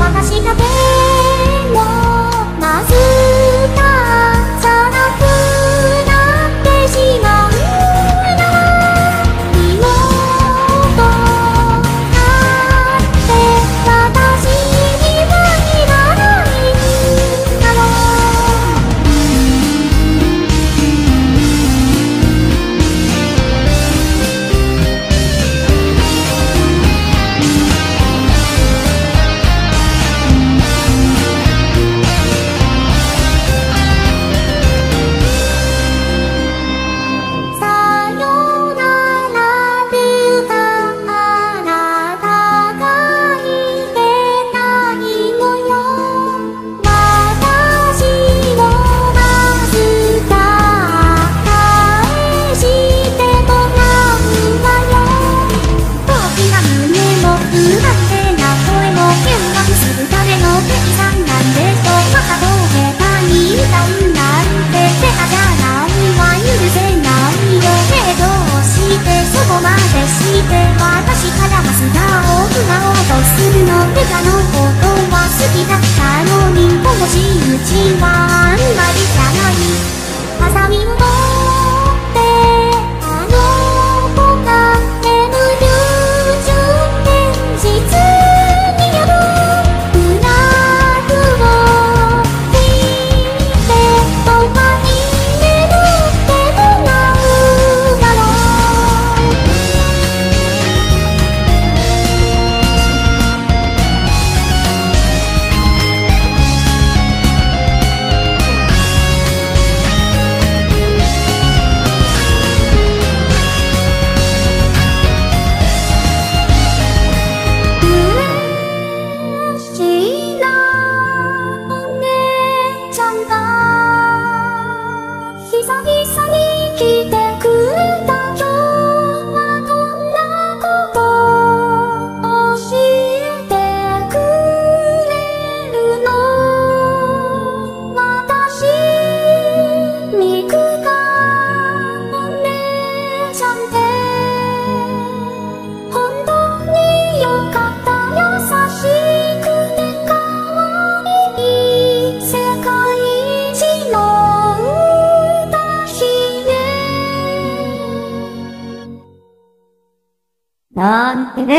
私だけのまずかさなくなってしまうのは妹だって私にはいらないんだろ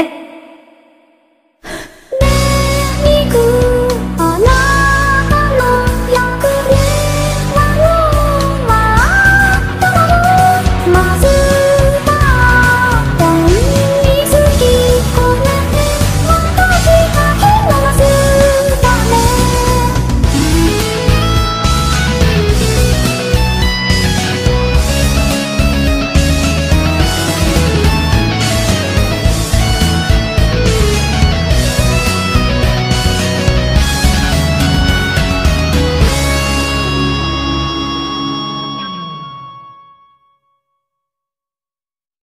う。